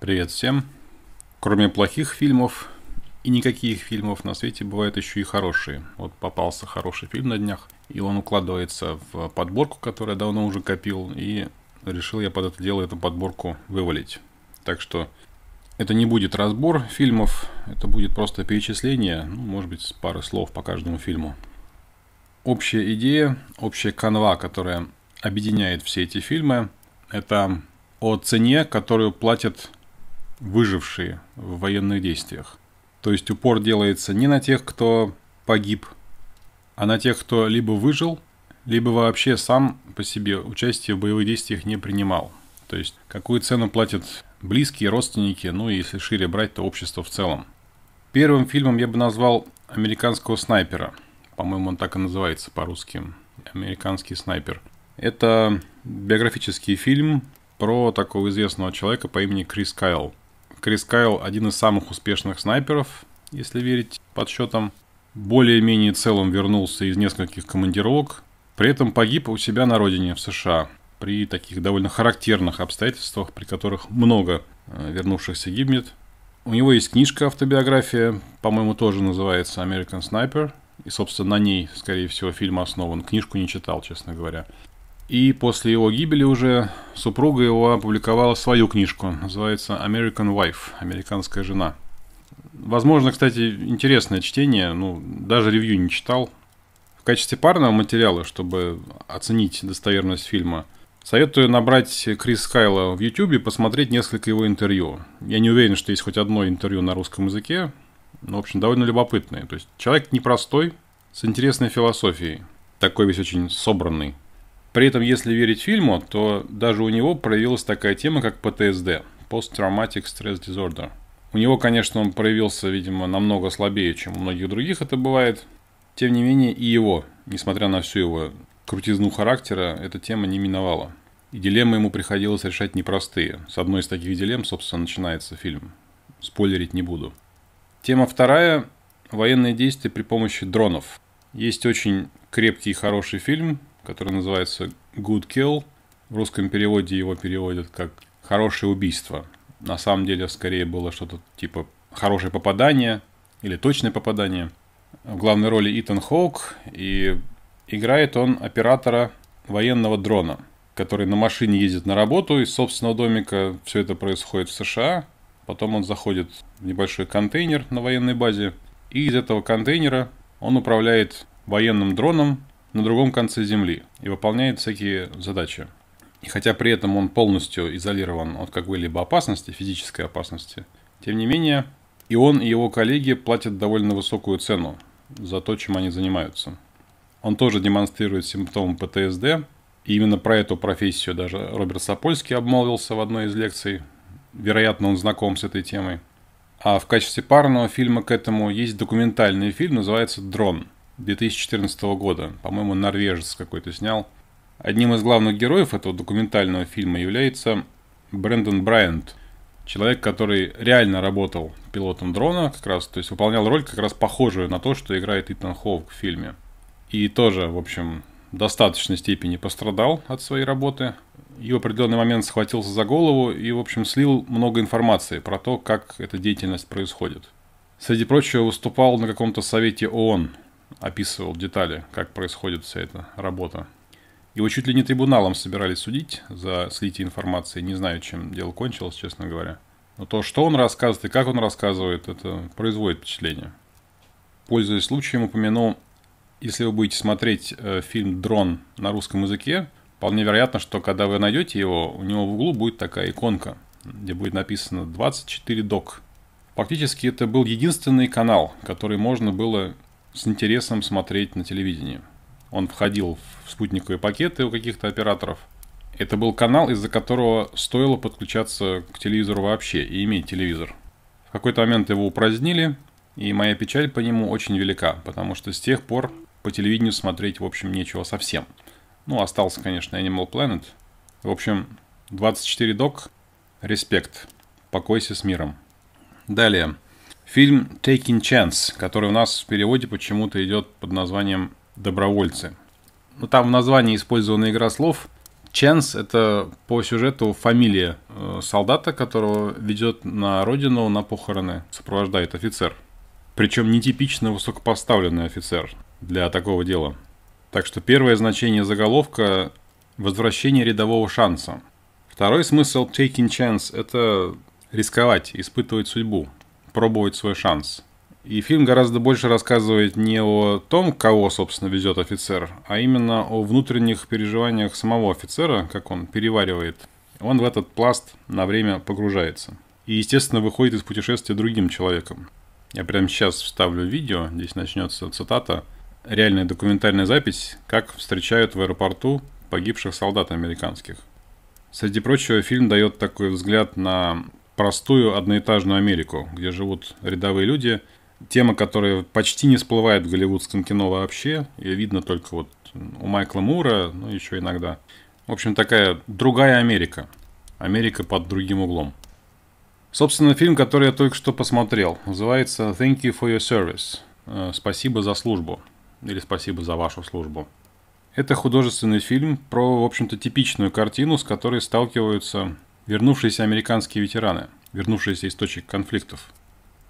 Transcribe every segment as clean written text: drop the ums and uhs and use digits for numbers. Привет всем. Кроме плохих фильмов и никаких фильмов на свете бывают еще и хорошие. Вот попался хороший фильм на днях, и он укладывается в подборку, которую я давно уже копил, и решил я под это дело эту подборку вывалить. Так что это не будет разбор фильмов, это будет просто перечисление, ну, может быть, с пары слов по каждому фильму. Общая идея, общая канва, которая объединяет все эти фильмы, это о цене, которую платят выжившие в военных действиях. То есть упор делается не на тех, кто погиб, а на тех, кто либо выжил, либо вообще сам по себе участие в боевых действиях не принимал. То есть какую цену платят близкие, родственники, ну и если шире брать, то общество в целом. Первым фильмом я бы назвал «Американского снайпера». По-моему, он так и называется по-русски. «Американский снайпер». Это биографический фильм про такого известного человека по имени Крис Кайл. Крис Кайл один из самых успешных снайперов, если верить подсчетам. Более-менее целым вернулся из нескольких командировок. При этом погиб у себя на родине, в США. При таких довольно характерных обстоятельствах, при которых много вернувшихся гибнет. У него есть книжка, автобиография, по-моему, тоже называется «American Sniper». И, собственно, на ней, скорее всего, фильм основан. Книжку не читал, честно говоря. И после его гибели уже супруга его опубликовала свою книжку. Называется «American Wife», «Американская жена». Возможно, кстати, интересное чтение. Ну, даже ревью не читал. В качестве парного материала, чтобы оценить достоверность фильма, советую набрать Крис Кайла в YouTube и посмотреть несколько его интервью. Я не уверен, что есть хоть одно интервью на русском языке. Ну, в общем, довольно любопытные. То есть человек непростой, с интересной философией. Такой весь очень собранный. При этом, если верить фильму, то даже у него проявилась такая тема, как ПТСД. Post-traumatic stress disorder. У него, конечно, он проявился, видимо, намного слабее, чем у многих других это бывает. Тем не менее, и его, несмотря на всю его крутизну характера, эта тема не миновала. И дилеммы ему приходилось решать непростые. С одной из таких дилемм, собственно, начинается фильм. Спойлерить не буду. Тема вторая – военные действия при помощи дронов. Есть очень крепкий и хороший фильм, который называется «Good Kill». В русском переводе его переводят как «Хорошее убийство». На самом деле, скорее было что-то типа «Хорошее попадание» или «Точное попадание». В главной роли Итан Хоук, и играет он оператора военного дрона, который на машине ездит на работу из собственного домика. Все это происходит в США. Потом он заходит в небольшой контейнер на военной базе. И из этого контейнера он управляет военным дроном на другом конце земли. И выполняет всякие задачи. И хотя при этом он полностью изолирован от какой-либо опасности, физической опасности, тем не менее, и он, и его коллеги платят довольно высокую цену за то, чем они занимаются. Он тоже демонстрирует симптомы ПТСД. И именно про эту профессию даже Роберт Сапольский обмолвился в одной из лекций. Вероятно, он знаком с этой темой. А в качестве парного фильма к этому есть документальный фильм, называется «Drone» 2014 года. По-моему, норвежец какой-то снял. Одним из главных героев этого документального фильма является Брэндон Брайант. Человек, который реально работал пилотом дрона, как раз, то есть выполнял роль как раз похожую на то, что играет Итан Хоук в фильме. И тоже, в общем, в достаточной степени пострадал от своей работы. И в определенный момент схватился за голову и, в общем, слил много информации про то, как эта деятельность происходит. Среди прочего, выступал на каком-то совете ООН, описывал детали, как происходит вся эта работа. Его чуть ли не трибуналом собирались судить за слитие информации. Не знаю, чем дело кончилось, честно говоря. Но то, что он рассказывает и как он рассказывает, это производит впечатление. Пользуясь случаем, упомяну, если вы будете смотреть фильм «Дрон» на русском языке, вполне вероятно, что когда вы найдете его, у него в углу будет такая иконка, где будет написано 24 док. Фактически это был единственный канал, который можно было с интересом смотреть на телевидении. Он входил в спутниковые пакеты у каких-то операторов. Это был канал, из-за которого стоило подключаться к телевизору вообще и иметь телевизор. В какой-то момент его упразднили, и моя печаль по нему очень велика, потому что с тех пор по телевидению смотреть, в общем, нечего совсем. Ну, остался, конечно, Animal Planet. В общем, 24 док. Респект. Покойся с миром. Далее. Фильм Taking Chance, который у нас в переводе почему-то идет под названием «Добровольцы». Ну, там в названии использована игра слов. Ченс — это по сюжету фамилия солдата, которого ведет на родину на похороны, сопровождает офицер. Причем нетипично высокопоставленный офицер для такого дела. Так что первое значение заголовка – возвращение рядового шанса. Второй смысл Taking Chance – это рисковать, испытывать судьбу, пробовать свой шанс. И фильм гораздо больше рассказывает не о том, кого, собственно, везет офицер, а именно о внутренних переживаниях самого офицера, как он переваривает. Он в этот пласт на время погружается. И, естественно, выходит из путешествия другим человеком. Я прямо сейчас вставлю видео, здесь начнется цитата. Реальная документальная запись, как встречают в аэропорту погибших солдат американских. Среди прочего, фильм дает такой взгляд на простую одноэтажную Америку, где живут рядовые люди. Тема, которая почти не всплывает в голливудском кино вообще. Ее видно только вот у Майкла Мура, ну еще иногда. В общем, такая другая Америка. Америка под другим углом. Собственно, фильм, который я только что посмотрел, называется Thank You for Your Service. Спасибо за службу. Или спасибо за вашу службу. Это художественный фильм про, в общем-то, типичную картину, с которой сталкиваются вернувшиеся американские ветераны, вернувшиеся из точек конфликтов.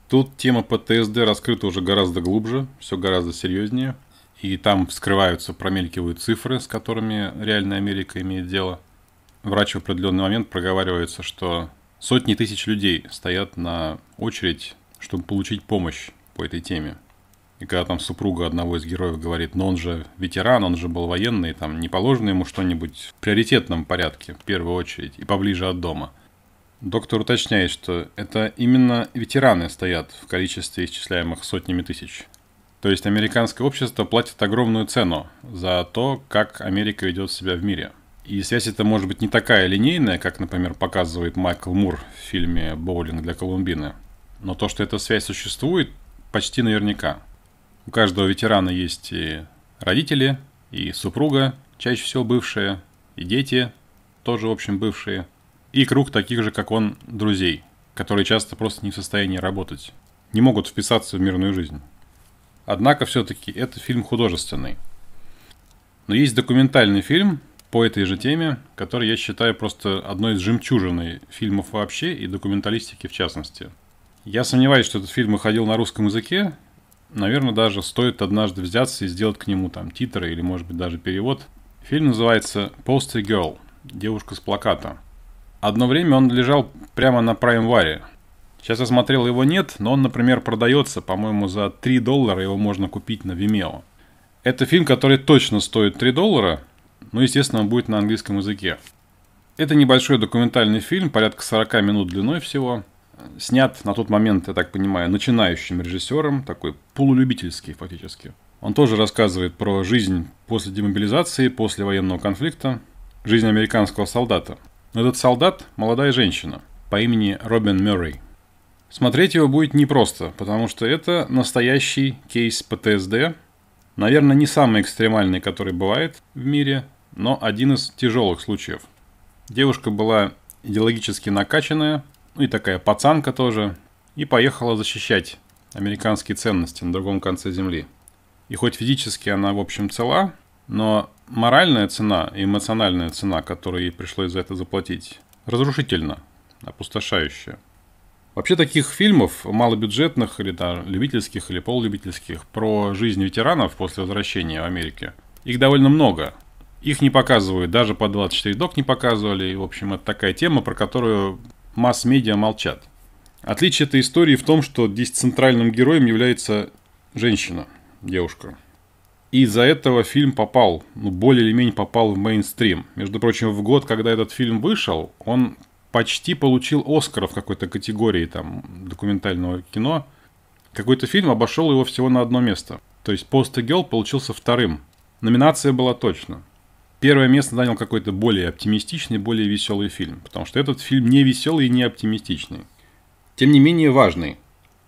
Тут тема ПТСД раскрыта уже гораздо глубже, все гораздо серьезнее. И там вскрываются, промелькивают цифры, с которыми реальная Америка имеет дело. Врач в определенный момент проговаривается, что сотни тысяч людей стоят на очередь, чтобы получить помощь по этой теме. И когда там супруга одного из героев говорит, но он же ветеран, он же был военный, там не положено ему что-нибудь в приоритетном порядке, в первую очередь, и поближе от дома. Доктор уточняет, что это именно ветераны стоят в количестве исчисляемых сотнями тысяч. То есть американское общество платит огромную цену за то, как Америка ведет себя в мире. И связь эта может быть не такая линейная, как, например, показывает Майкл Мур в фильме «Боулинг для Колумбины». Но то, что эта связь существует, почти наверняка. У каждого ветерана есть и родители, и супруга, чаще всего бывшие, и дети, тоже, в общем, бывшие. И круг таких же, как он, друзей, которые часто просто не в состоянии работать, не могут вписаться в мирную жизнь. Однако все-таки это фильм художественный. Но есть документальный фильм по этой же теме, который я считаю просто одной из жемчужин фильмов вообще и документалистики в частности. Я сомневаюсь, что этот фильм выходил на русском языке. Наверное, даже стоит однажды взяться и сделать к нему там титры или, может быть, даже перевод. Фильм называется «Poster Girl. Девушка с плаката». Одно время он лежал прямо на Prime Video. Сейчас я смотрел, его нет, но он, например, продается, по-моему, за $3, его можно купить на Vimeo. Это фильм, который точно стоит $3, но, естественно, он будет на английском языке. Это небольшой документальный фильм, порядка 40 минут длиной всего. Снят на тот момент, я так понимаю, начинающим режиссером, такой полулюбительский фактически. Он тоже рассказывает про жизнь после демобилизации, после военного конфликта, жизнь американского солдата. Но этот солдат – молодая женщина по имени Робин Мюррей. Смотреть его будет непросто, потому что это настоящий кейс ПТСД. Наверное, не самый экстремальный, который бывает в мире, но один из тяжелых случаев. Девушка была идеологически накачанная, ну и такая пацанка тоже, и поехала защищать американские ценности на другом конце земли. И хоть физически она, в общем, цела, но моральная цена и эмоциональная цена, которую ей пришлось за это заплатить, разрушительна, опустошающая. Вообще таких фильмов, малобюджетных, или да, любительских, или полулюбительских, про жизнь ветеранов после возвращения в Америку, их довольно много. Их не показывают, даже по 24 док не показывали. И, в общем, это такая тема, про которую масс-медиа молчат. Отличие этой истории в том, что здесь центральным героем является женщина, девушка. И из-за этого фильм попал, ну, более или менее попал в мейнстрим. Между прочим, в год, когда этот фильм вышел, он почти получил Оскар в какой-то категории там документального кино. Какой-то фильм обошел его всего на одно место. То есть Poster Girl получился вторым. Номинация была точно. Первое место занял какой-то более оптимистичный, более веселый фильм. Потому что этот фильм не веселый и не оптимистичный. Тем не менее важный.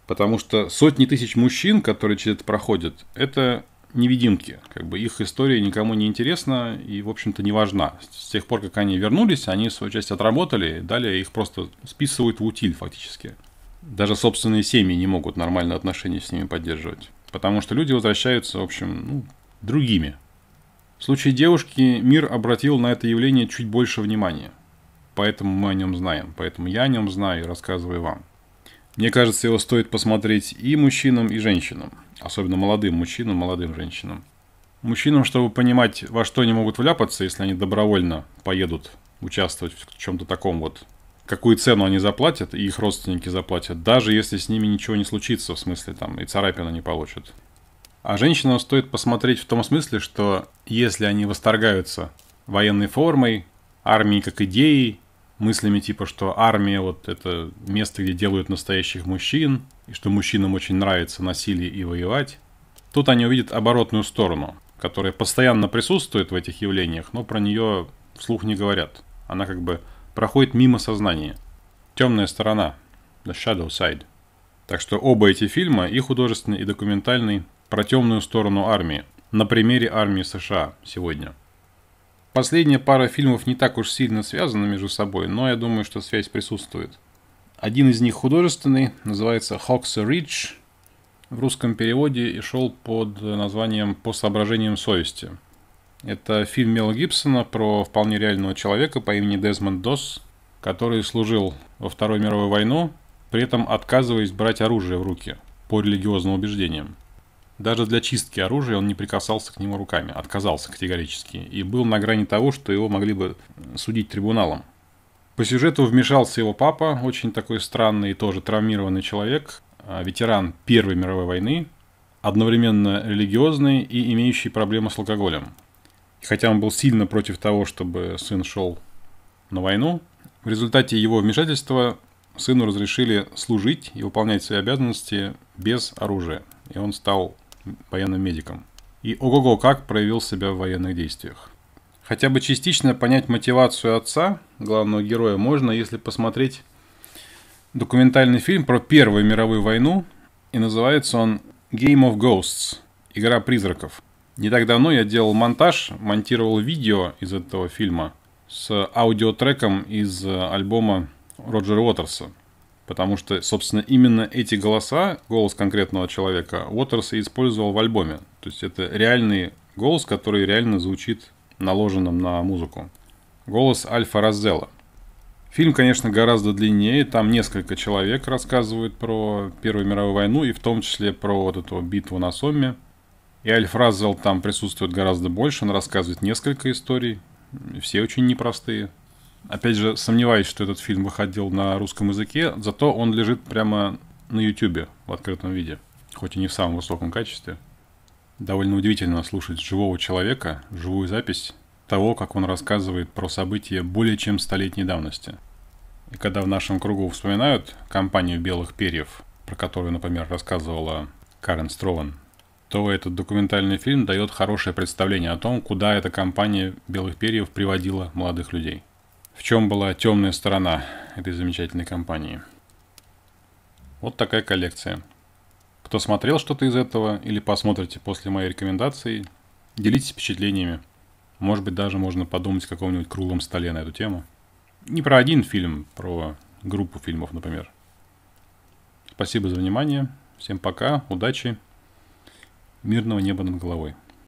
Потому что сотни тысяч мужчин, которые через это проходят, это невидимки. Как бы их история никому не интересна и, в общем-то, не важна. С тех пор, как они вернулись, они свою часть отработали, далее их просто списывают в утиль фактически. Даже собственные семьи не могут нормально отношения с ними поддерживать. Потому что люди возвращаются, в общем, другими. В случае девушки мир обратил на это явление чуть больше внимания. Поэтому мы о нем знаем. Поэтому я о нем знаю и рассказываю вам. Мне кажется, его стоит посмотреть и мужчинам, и женщинам. Особенно молодым мужчинам, молодым женщинам. Мужчинам, чтобы понимать, во что они могут вляпаться, если они добровольно поедут участвовать в чем-то таком вот. Какую цену они заплатят, и их родственники заплатят, даже если с ними ничего не случится, в смысле там и царапина не получат. А женщинам стоит посмотреть в том смысле, что если они восторгаются военной формой, армией как идеей, мыслями типа, что армия вот это место, где делают настоящих мужчин, и что мужчинам очень нравится насилие и воевать, тут они увидят оборотную сторону, которая постоянно присутствует в этих явлениях, но про нее вслух не говорят. Она как бы проходит мимо сознания. Темная сторона. The Shadow Side. Так что оба эти фильма, и художественный, и документальный, про темную сторону армии. На примере армии США сегодня. Последняя пара фильмов не так уж сильно связана между собой, но я думаю, что связь присутствует. Один из них художественный, называется Hacksaw Ridge. В русском переводе и шел под названием «По соображениям совести». Это фильм Мела Гибсона про вполне реального человека по имени Дезмонд Досс, который служил во Вторую мировую войну, при этом отказываясь брать оружие в руки по религиозным убеждениям. Даже для чистки оружия он не прикасался к нему руками, отказался категорически и был на грани того, что его могли бы судить трибуналом. По сюжету вмешался его папа, очень такой странный и тоже травмированный человек, ветеран Первой мировой войны, одновременно религиозный и имеющий проблемы с алкоголем. Хотя он был сильно против того, чтобы сын шел на войну, в результате его вмешательства сыну разрешили служить и выполнять свои обязанности без оружия. И он стал военным медиком. И ого-го как проявил себя в военных действиях. Хотя бы частично понять мотивацию отца, главного героя, можно, если посмотреть документальный фильм про Первую мировую войну. И называется он «Game of Ghosts» – «Игра призраков». Не так давно я делал монтаж, монтировал видео из этого фильма с аудиотреком из альбома Роджера Уотерса. Потому что, собственно, именно эти голоса, голос конкретного человека, Уотерс и использовал в альбоме. То есть это реальный голос, который реально звучит наложенным на музыку. Голос Альфа Раззелла. Фильм, конечно, гораздо длиннее. Там несколько человек рассказывают про Первую мировую войну и в том числе про вот эту битву на Сомме. И Альф Раззелл там присутствует гораздо больше, он рассказывает несколько историй, все очень непростые. Опять же, сомневаюсь, что этот фильм выходил на русском языке, зато он лежит прямо на YouTube в открытом виде, хоть и не в самом высоком качестве. Довольно удивительно слушать живого человека, живую запись того, как он рассказывает про события более чем столетней давности. И когда в нашем кругу вспоминают кампанию «Белых перьев», про которую, например, рассказывала Карен Стревен, то этот документальный фильм дает хорошее представление о том, куда эта кампания «Белых перьев» приводила молодых людей. В чем была темная сторона этой замечательной кампании. Вот такая коллекция. Кто смотрел что-то из этого или посмотрите после моей рекомендации, делитесь впечатлениями. Может быть, даже можно подумать о каком-нибудь круглом столе на эту тему. Не про один фильм, про группу фильмов, например. Спасибо за внимание. Всем пока, удачи. Мирного неба над головой.